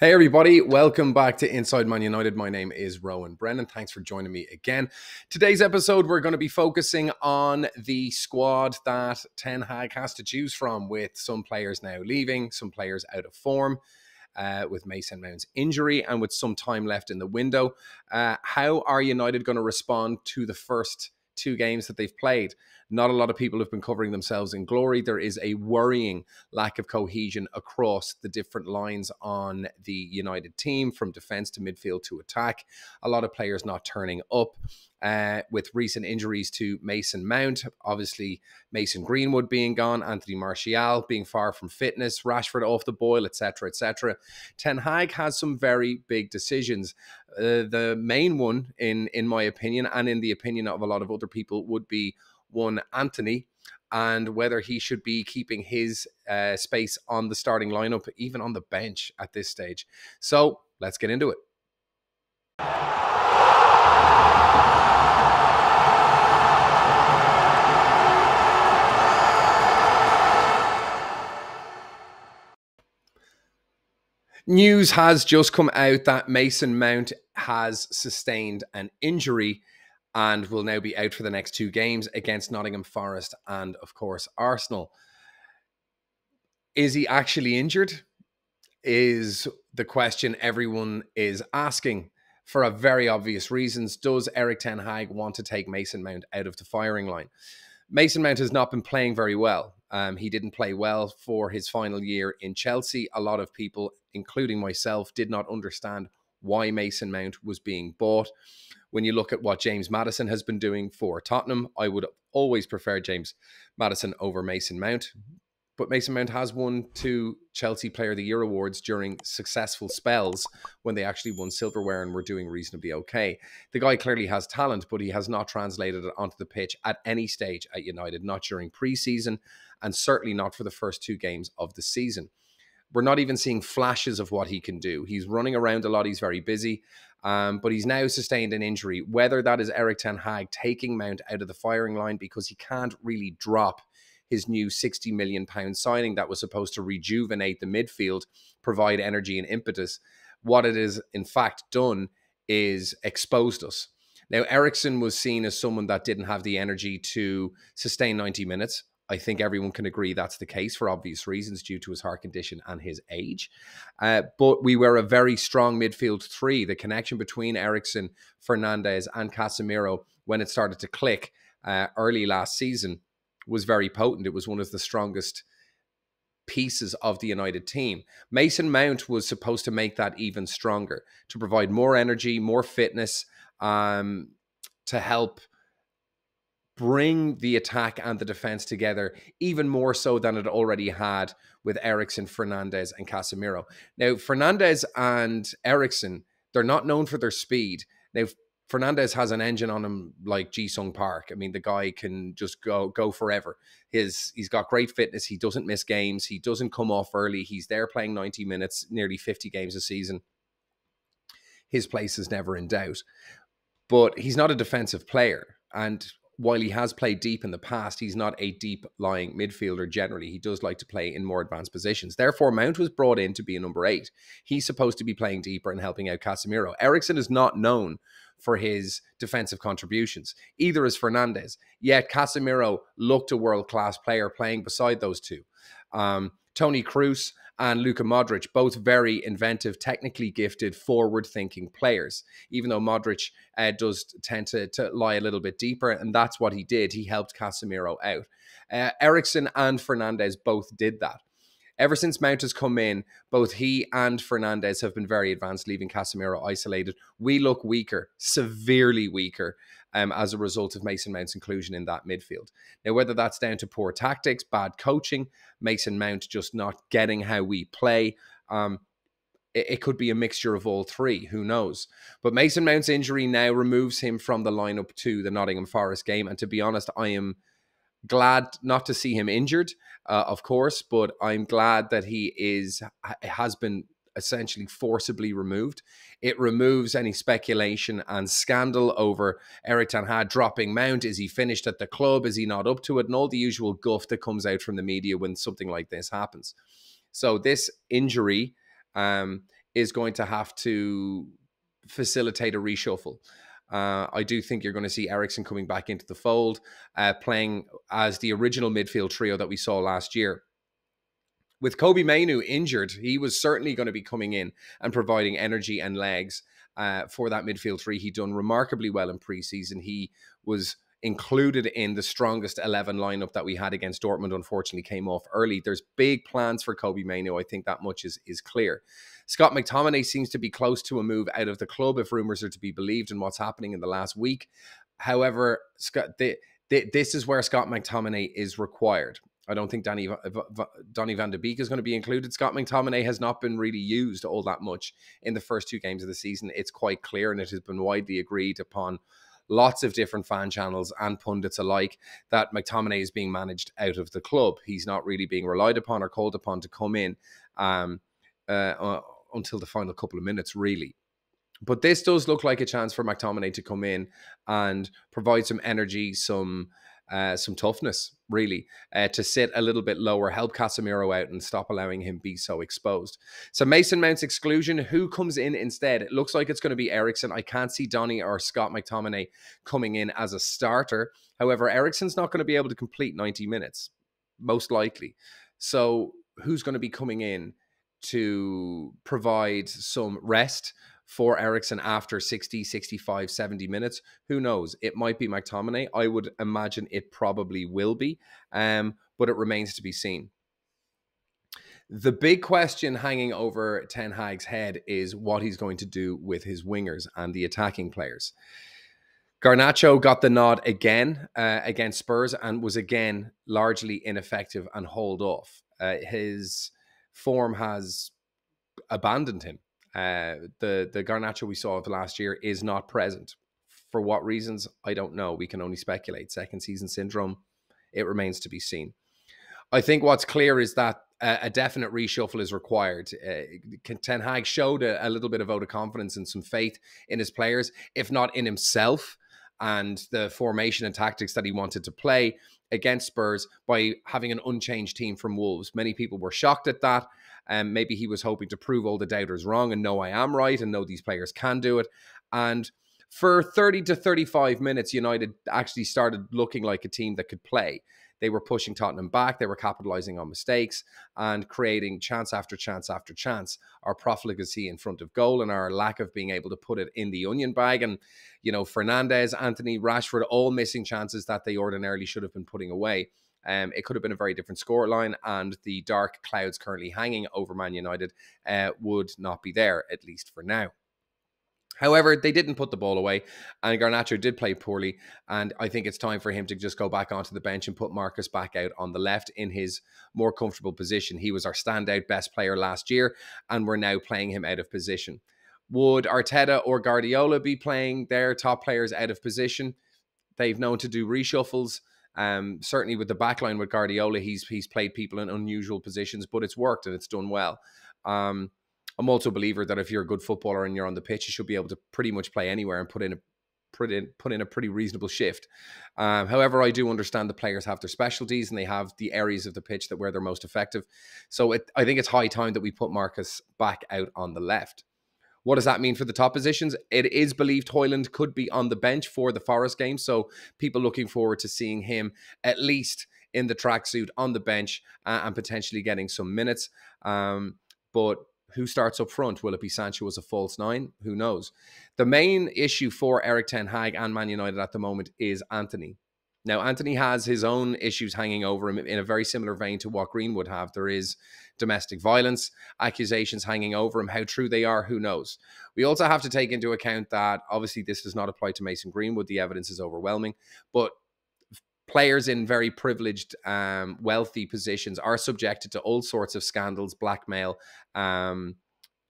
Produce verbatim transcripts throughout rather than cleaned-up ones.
Hey everybody, welcome back to Inside Man United. My name is Rowan Brennan. Thanks for joining me again. Today's episode, we're going to be focusing on the squad that Ten Hag has to choose from, with some players now leaving, some players out of form, uh, with Mason Mount's injury and with some time left in the window. Uh, how are United going to respond to the first two games that they've played? Not a lot of people have been covering themselves in glory. There is a worrying lack of cohesion across the different lines on the United team, from defence to midfield to attack. A lot of players not turning up, uh, with recent injuries to Mason Mount. Obviously, Mason Greenwood being gone, Antony Martial being far from fitness, Rashford off the boil, et cetera, et cetera. Ten Hag has some very big decisions. Uh, the main one, in, in my opinion, and in the opinion of a lot of other people, would be one Antony, and whether he should be keeping his uh, space on the starting lineup, even on the bench at this stage. So let's get into it. News has just come out that Mason Mount has sustained an injury and will now be out for the next two games against Nottingham Forest and, of course, Arsenal. Is he actually injured? Is the question everyone is asking, for a very obvious reasons. Does Erik Ten Hag want to take Mason Mount out of the firing line? Mason Mount has not been playing very well. Um, he didn't play well for his final year in Chelsea. A lot of people, including myself, did not understand why Mason Mount was being bought. When you look at what James Maddison has been doing for Tottenham, I would always prefer James Maddison over Mason Mount. But Mason Mount has won two Chelsea Player of the Year awards during successful spells when they actually won silverware and were doing reasonably okay. The guy clearly has talent, but he has not translated it onto the pitch at any stage at United, not during pre-season and certainly not for the first two games of the season. We're not even seeing flashes of what he can do. He's running around a lot. He's very busy, um, but he's now sustained an injury. Whether that is Erik Ten Hag taking Mount out of the firing line because he can't really drop his new sixty million pound signing that was supposed to rejuvenate the midfield, provide energy and impetus. What it is, in fact, done is exposed us. Now, Eriksen was seen as someone that didn't have the energy to sustain ninety minutes. I think everyone can agree that's the case, for obvious reasons, due to his heart condition and his age. Uh, but we were a very strong midfield three. The connection between Eriksen, Fernandes and Casemiro, when it started to click uh, early last season, was very potent. It was one of the strongest pieces of the United team. Mason Mount was supposed to make that even stronger, to provide more energy, more fitness, um, to help bring the attack and the defense together even more so than it already had with Eriksen, Fernandes and Casemiro. Now, Fernandes and Eriksen, they're not known for their speed. Now, Fernandes has an engine on him like Ji-Sung Park. I mean, the guy can just go go forever. His, he's got great fitness. He doesn't miss games. He doesn't come off early. He's there playing ninety minutes, nearly fifty games a season. His place is never in doubt. But he's not a defensive player, and while he has played deep in the past, he's not a deep-lying midfielder generally. He does like to play in more advanced positions. Therefore, Mount was brought in to be a number eight. He's supposed to be playing deeper and helping out Casemiro. Eriksen is not known for his defensive contributions. Either is Fernandes. Yet Casemiro looked a world-class player playing beside those two. Um, Toni Kroos and Luka Modric, both very inventive, technically gifted, forward-thinking players, even though Modric uh, does tend to, to lie a little bit deeper, and that's what he did. He helped Casemiro out. Uh, Eriksen and Fernandes both did that. Ever since Mount has come in, both he and Fernandes have been very advanced, leaving Casemiro isolated. We look weaker, severely weaker, um, as a result of Mason Mount's inclusion in that midfield. Now, whether that's down to poor tactics, bad coaching, Mason Mount just not getting how we play, um, it, it could be a mixture of all three. Who knows? But Mason Mount's injury now removes him from the lineup to the Nottingham Forest game. And to be honest, I am glad not to see him injured, uh, of course, but I'm glad that he is has been essentially forcibly removed. It removes any speculation and scandal over Erik Ten Hag dropping Mount. Is he finished at the club? Is he not up to it? And all the usual guff that comes out from the media when something like this happens. So this injury um, is going to have to facilitate a reshuffle. Uh, I do think you're going to see Eriksen coming back into the fold, uh, playing as the original midfield trio that we saw last year. With Kobbie Mainoo injured, he was certainly going to be coming in and providing energy and legs uh, for that midfield three. He'd done remarkably well in preseason. He was included in the strongest eleven lineup that we had against Dortmund. Unfortunately, came off early. There's big plans for Kobbie Mainoo. I think that much is, is clear. Scott McTominay seems to be close to a move out of the club if rumours are to be believed in what's happening in the last week. However, Scott, they, they, this is where Scott McTominay is required. I don't think Donny, Donny van de Beek is going to be included. Scott McTominay has not been really used all that much in the first two games of the season. It's quite clear, and it has been widely agreed upon lots of different fan channels and pundits alike that McTominay is being managed out of the club. He's not really being relied upon or called upon to come in um, uh, until the final couple of minutes, really. But this does look like a chance for McTominay to come in and provide some energy, some uh, some toughness, really, uh, to sit a little bit lower, help Casemiro out and stop allowing him be so exposed. So Mason Mount's exclusion, who comes in instead? It looks like it's going to be Eriksen. I can't see Donny or Scott McTominay coming in as a starter. However, Eriksen's not going to be able to complete ninety minutes, most likely. So who's going to be coming in to provide some rest for Eriksen after sixty, sixty-five, seventy minutes? Who knows? It might be McTominay. I would imagine it probably will be, um, but it remains to be seen. The big question hanging over Ten Hag's head is what he's going to do with his wingers and the attacking players. Garnacho got the nod again uh, against Spurs and was again largely ineffective and hauled off. Uh, his form has abandoned him. Uh, the, the Garnacho we saw of last year is not present. For what reasons? I don't know. We can only speculate. Second season syndrome, it remains to be seen. I think what's clear is that a, a definite reshuffle is required. Uh, Ten Hag showed a, a little bit of vote of confidence and some faith in his players, if not in himself and the formation and tactics that he wanted to play against Spurs by having an unchanged team from Wolves. Many people were shocked at that. Um, maybe he was hoping to prove all the doubters wrong and know I am right and know these players can do it. And for thirty to thirty-five minutes, United actually started looking like a team that could play. They were pushing Tottenham back. They were capitalizing on mistakes and creating chance after chance after chance. Our profligacy in front of goal and our lack of being able to put it in the onion bag. And, you know, Fernandes, Antony, Rashford, all missing chances that they ordinarily should have been putting away. Um, it could have been a very different scoreline, and the dark clouds currently hanging over Man United uh, would not be there, at least for now. However, they didn't put the ball away, and Garnacho did play poorly, and I think it's time for him to just go back onto the bench and put Marcus back out on the left in his more comfortable position. He was our standout best player last year, and we're now playing him out of position. Would Arteta or Guardiola be playing their top players out of position? They've known to do reshuffles. Um, certainly with the backline with Guardiola, he's he's played people in unusual positions, but it's worked and it's done well. Um, I'm also a believer that if you're a good footballer and you're on the pitch, you should be able to pretty much play anywhere and put in a put in put in a pretty reasonable shift. Um, however, I do understand the players have their specialties and they have the areas of the pitch that where they're most effective. So it, I think it's high time that we put Marcus back out on the left. What does that mean for the top positions? It is believed Højlund could be on the bench for the Forest game, so people looking forward to seeing him at least in the tracksuit on the bench uh, and potentially getting some minutes. Um, but who starts up front? Will it be Sancho as a false nine? Who knows? The main issue for Erik Ten Hag and Man United at the moment is Antony. Now, Antony has his own issues hanging over him in a very similar vein to what Green would have. There is domestic violence, accusations hanging over him. How true they are, who knows? We also have to take into account that, obviously, this does not apply to Mason Greenwood. The evidence is overwhelming. But players in very privileged, um, wealthy positions are subjected to all sorts of scandals, blackmail, um,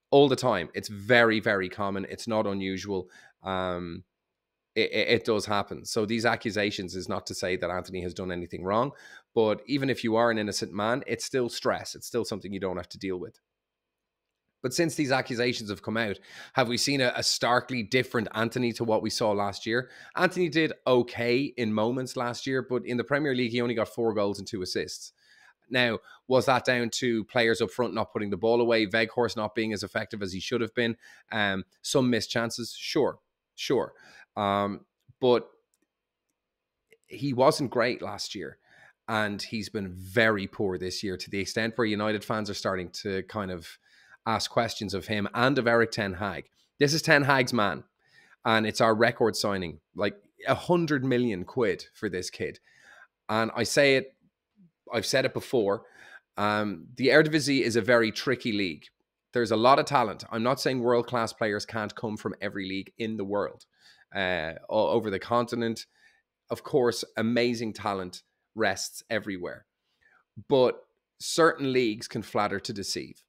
all the time. It's very, very common. It's not unusual. Um It, it does happen. So these accusations is not to say that Antony has done anything wrong, but even if you are an innocent man, it's still stress. It's still something you don't have to deal with. But since these accusations have come out, have we seen a, a starkly different Antony to what we saw last year? Antony did okay in moments last year, but in the Premier League, he only got four goals and two assists. Now, was that down to players up front not putting the ball away, Weghorst not being as effective as he should have been, um, some missed chances? Sure, sure. Um, but he wasn't great last year, and he's been very poor this year, to the extent where United fans are starting to kind of ask questions of him and of Erik Ten Hag. This is Ten Hag's man, and it's our record signing. Like, a hundred million quid for this kid. And I say it, I've said it before, um, the Eredivisie is a very tricky league. There's a lot of talent. I'm not saying world-class players can't come from every league in the world, uh, all over the continent. Of course, amazing talent rests everywhere. But certain leagues can flatter to deceive.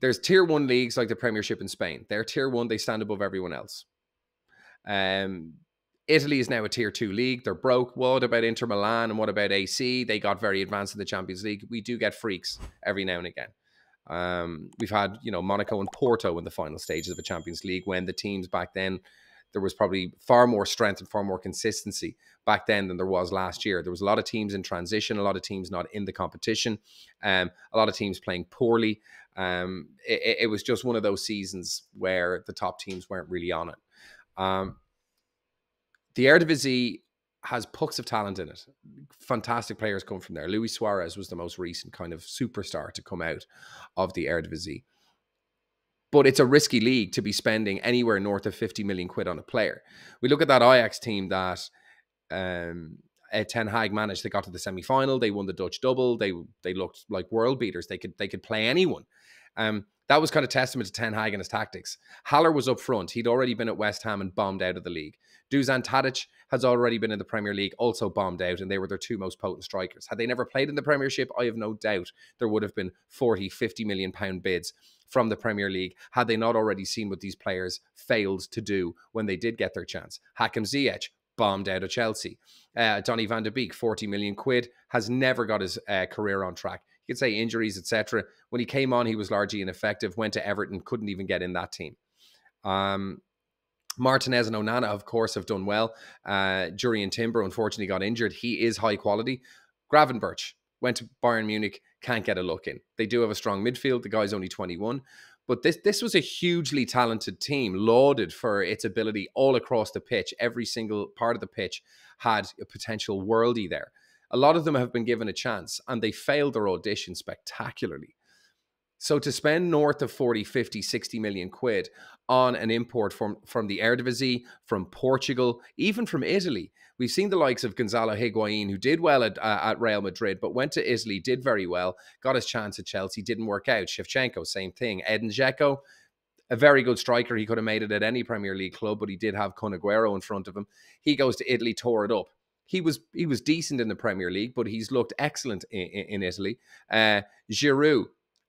There's tier one leagues like the Premiership in Spain. They're tier one. They stand above everyone else. Um, Italy is now a tier two league. They're broke. What about Inter Milan and what about A C? They got very advanced in the Champions League. We do get freaks every now and again. Um, we've had, you know, Monaco and Porto in the final stages of a Champions League, when the teams back then, there was probably far more strength and far more consistency back then than there was last year. There was a lot of teams in transition, a lot of teams not in the competition, um, a lot of teams playing poorly. Um, it, it was just one of those seasons where the top teams weren't really on it. Um, The Eredivisie has pucks of talent in it. Fantastic players come from there. Luis Suarez was the most recent kind of superstar to come out of the Eredivisie. But it's a risky league to be spending anywhere north of fifty million quid on a player. We look at that Ajax team that um, Ten Hag managed. They got to the semi-final. They won the Dutch double. They they looked like world beaters. They could, they could play anyone. Um, that was kind of testament to Ten Hag and his tactics. Haller was up front. He'd already been at West Ham and bombed out of the league. Dusan Tadic has already been in the Premier League, also bombed out, and they were their two most potent strikers. Had they never played in the Premiership, I have no doubt there would have been forty, fifty million pound bids from the Premier League had they not already seen what these players failed to do when they did get their chance. Hakim Ziyech, bombed out of Chelsea. Uh, Donny van de Beek, forty million quid, has never got his uh, career on track. You could say injuries, et cetera. When he came on, he was largely ineffective, went to Everton, couldn't even get in that team. Um... Martinez and Onana, of course, have done well. Uh, Jurian Timber, unfortunately, got injured. He is high quality. Gravenberch went to Bayern Munich, can't get a look in. They do have a strong midfield. The guy's only twenty-one. But this, this was a hugely talented team, lauded for its ability all across the pitch. Every single part of the pitch had a potential worldie there. A lot of them have been given a chance, and they failed their audition spectacularly. So to spend north of forty, fifty, sixty million quid on an import from, from the Eredivisie, from Portugal, even from Italy. We've seen the likes of Gonzalo Higuain, who did well at, uh, at Real Madrid, but went to Italy, did very well, got his chance at Chelsea, didn't work out. Shevchenko, same thing. Edin Dzeko, a very good striker. He could have made it at any Premier League club, but he did have Kun Aguero in front of him. He goes to Italy, tore it up. He was he was decent in the Premier League, but he's looked excellent in, in Italy. Uh, Giroud.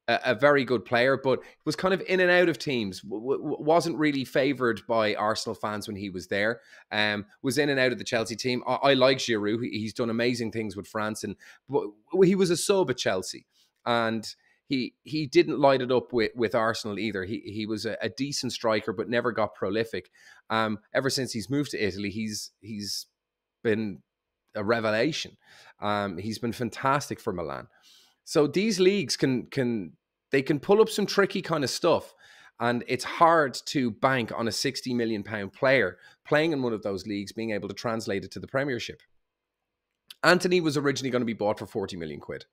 A very good player, but was kind of in and out of teams. W wasn't really favoured by Arsenal fans when he was there. Um, was in and out of the Chelsea team. I, I like Giroud. He's done amazing things with France, and but he was a sub at Chelsea, and he he didn't light it up with with Arsenal either. He he was a, a decent striker, but never got prolific. Um, ever since he's moved to Italy, he's he's been a revelation. Um, he's been fantastic for Milan. So these leagues can can they can pull up some tricky kind of stuff, and it's hard to bank on a sixty million pound player playing in one of those leagues being able to translate it to the Premiership. Antony was originally going to be bought for forty million quid.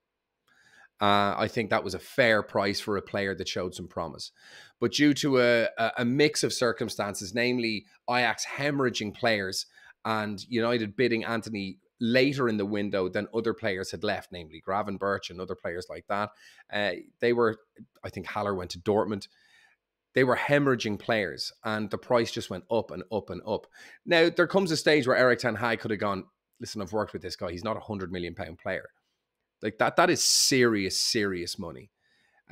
Uh, I think that was a fair price for a player that showed some promise, but due to a a mix of circumstances, namely Ajax hemorrhaging players and United bidding Antony later in the window than other players had left, namely Gravenberch and other players like that. Uh, they were, I think Haller went to Dortmund. They were hemorrhaging players, and the price just went up and up and up. Now, there comes a stage where Erik Ten Hag could have gone, listen, I've worked with this guy. He's not a hundred million pound player. Like that, that is serious, serious money.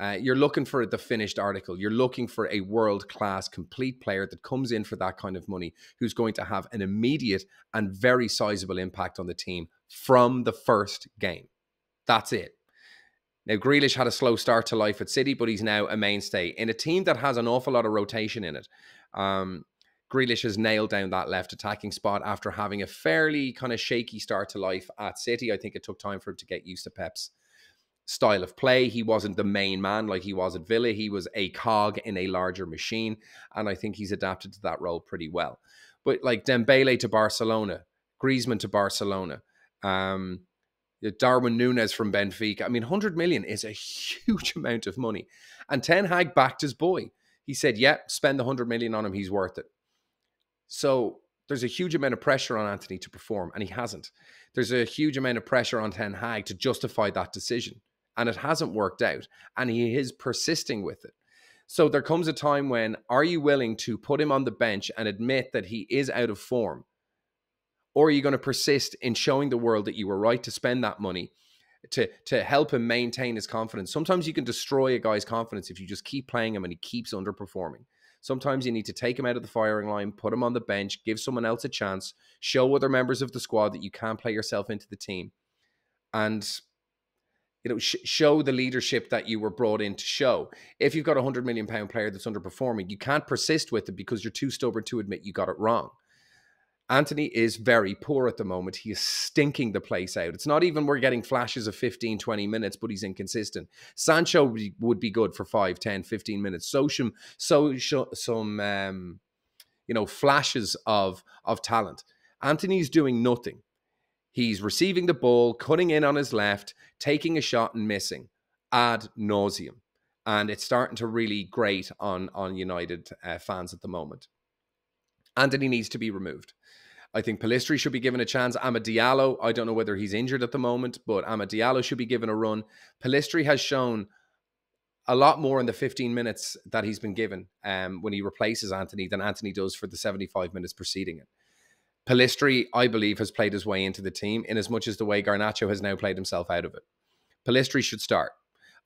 Uh, you're looking for the finished article. You're looking for a world-class complete player that comes in for that kind of money, who's going to have an immediate and very sizable impact on the team from the first game. That's it. Now, Grealish had a slow start to life at City, but he's now a mainstay in a team that has an awful lot of rotation in it. Um, Grealish has nailed down that left attacking spot after having a fairly kind of shaky start to life at City. I think it took time for him to get used to Pep's style of play. He wasn't the main man like he was at Villa. He was a cog in a larger machine, and I think he's adapted to that role pretty well. But like Dembele to Barcelona, Griezmann to Barcelona, um, Darwin Núñez from Benfica. I mean, one hundred million is a huge amount of money. And Ten Hag backed his boy. He said, yeah, spend the one hundred million on him. He's worth it. So there's a huge amount of pressure on Antony to perform, and he hasn't. There's a huge amount of pressure on Ten Hag to justify that decision, and it hasn't worked out, and he is persisting with it. So there comes a time when, are you willing to put him on the bench and admit that he is out of form? Or are you going to persist in showing the world that you were right to spend that money to, to help him maintain his confidence? Sometimes you can destroy a guy's confidence if you just keep playing him and he keeps underperforming. Sometimes you need to take him out of the firing line, put him on the bench, give someone else a chance, show other members of the squad that you can play yourself into the team, and you know, sh show the leadership that you were brought in to show. If you've got a one hundred million pound player that's underperforming, you can't persist with it because you're too stubborn to admit you got it wrong. Antony is very poor at the moment. He is stinking the place out. It's not even we're getting flashes of fifteen, twenty minutes, but he's inconsistent. Sancho would be good for five, ten, fifteen minutes. So some, so, some um, you know, flashes of, of talent. Antony's doing nothing. He's receiving the ball, cutting in on his left, taking a shot and missing. Ad nauseum. And it's starting to really grate on, on United uh, fans at the moment. Antony needs to be removed. I think Pellistri should be given a chance. Amad Diallo, I don't know whether he's injured at the moment, but Amad Diallo should be given a run. Pellistri has shown a lot more in the fifteen minutes that he's been given um, when he replaces Antony than Antony does for the seventy-five minutes preceding it. Pellistri, I believe, has played his way into the team in as much as the way Garnacho has now played himself out of it. Pellistri should start,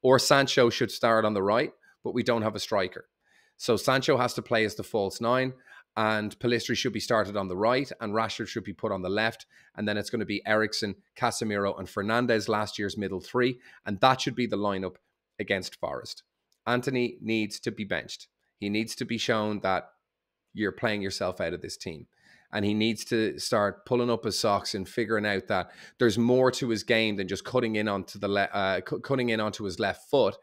or Sancho should start on the right, but we don't have a striker. So Sancho has to play as the false nine, and Pellistri should be started on the right, and Rashford should be put on the left, and then it's going to be Eriksen, Casemiro, and Fernandes, last year's middle three, and that should be the lineup against Forest. Antony needs to be benched. He needs to be shown that you're playing yourself out of this team, and he needs to start pulling up his socks and figuring out that there's more to his game than just cutting in onto the le uh, cutting in onto his left foot,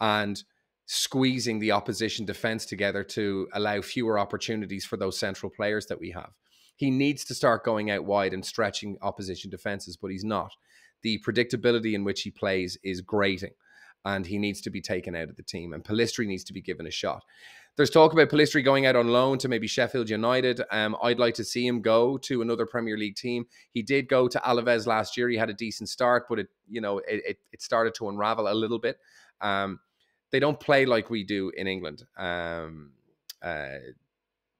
and squeezing the opposition defense together to allow fewer opportunities for those central players that we have. He needs to start going out wide and stretching opposition defenses, but he's not. The predictability in which he plays is grating, and he needs to be taken out of the team, and Pellistri needs to be given a shot. There's talk about Pellistri going out on loan to maybe Sheffield United. Um, I'd like to see him go to another Premier League team. He did go to Alaves last year. He had a decent start, but it, you know, it, it, it started to unravel a little bit. Um, They don't play like we do in England, um, uh,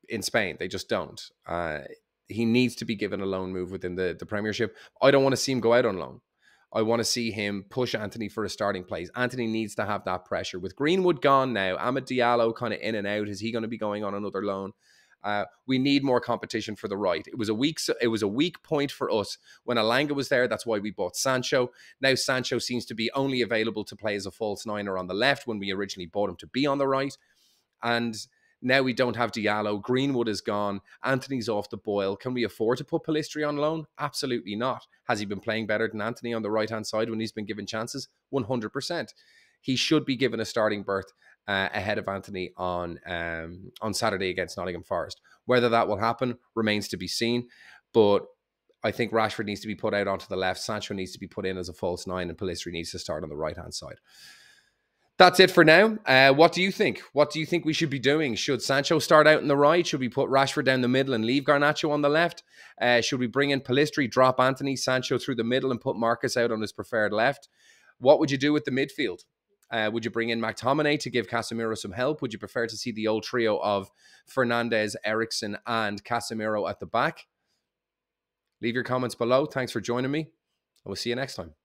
in Spain. They just don't. Uh, he needs to be given a loan move within the, the Premiership. I don't want to see him go out on loan. I want to see him push Antony for a starting place. Antony needs to have that pressure. With Greenwood gone now, Amad Diallo kind of in and out. Is he going to be going on another loan? Uh, we need more competition for the right. It was a weak, it was a weak point for us when Alanga was there. That's why we bought Sancho. Now Sancho seems to be only available to play as a false niner on the left when we originally bought him to be on the right. And now we don't have Diallo. Greenwood is gone. Antony's off the boil. Can we afford to put Pellistri on loan? Absolutely not. Has he been playing better than Antony on the right-hand side when he's been given chances? one hundred percent. He should be given a starting berth Uh, ahead of Antony on um, on Saturday against Nottingham Forest. Whether that will happen remains to be seen, but I think Rashford needs to be put out onto the left, Sancho needs to be put in as a false nine, and Pellistri needs to start on the right-hand side. That's it for now. Uh, what do you think? What do you think we should be doing? Should Sancho start out on the right? Should we put Rashford down the middle and leave Garnacho on the left? Uh, should we bring in Pellistri, drop Antony, Sancho through the middle and put Marcus out on his preferred left? What would you do with the midfield? Uh, would you bring in McTominay to give Casemiro some help? Would you prefer to see the old trio of Fernandes, Eriksen, and Casemiro at the back? Leave your comments below. Thanks for joining me, and we'll see you next time.